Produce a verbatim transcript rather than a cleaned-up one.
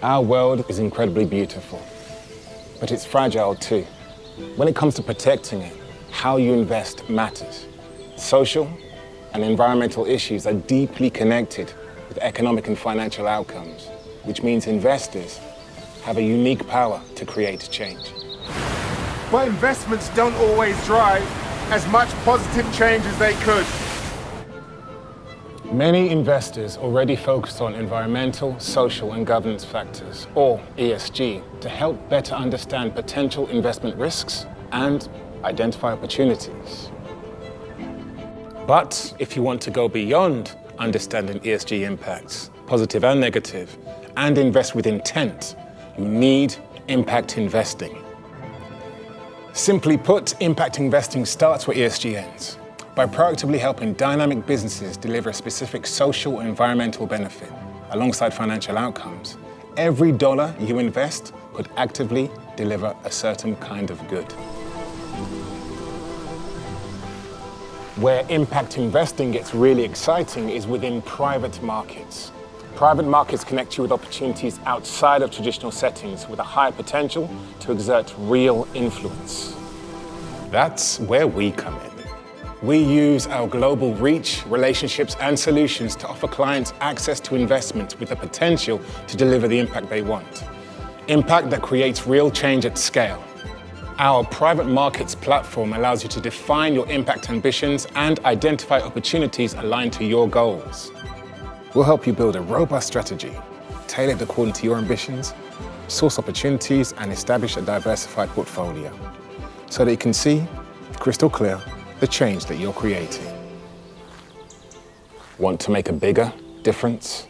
Our world is incredibly beautiful, but it's fragile too. When it comes to protecting it, how you invest matters. Social and environmental issues are deeply connected with economic and financial outcomes, which means investors have a unique power to create change. But investments don't always drive as much positive change as they could. Many investors already focus on environmental, social and governance factors, or E S G, to help better understand potential investment risks and identify opportunities. But if you want to go beyond understanding E S G impacts, positive and negative, and invest with intent, you need impact investing. Simply put, impact investing starts where E S G ends, by proactively helping dynamic businesses deliver a specific social and environmental benefit alongside financial outcomes. Every dollar you invest could actively deliver a certain kind of good. Where impact investing gets really exciting is within private markets. Private markets connect you with opportunities outside of traditional settings with a higher potential to exert real influence. That's where we come in. We use our global reach, relationships, and solutions to offer clients access to investments with the potential to deliver the impact they want. Impact that creates real change at scale. Our private markets platform allows you to define your impact ambitions and identify opportunities aligned to your goals. We'll help you build a robust strategy, tailored according to your ambitions, source opportunities, and establish a diversified portfolio so that you can see crystal clear the change that you're creating. Want to make a bigger difference?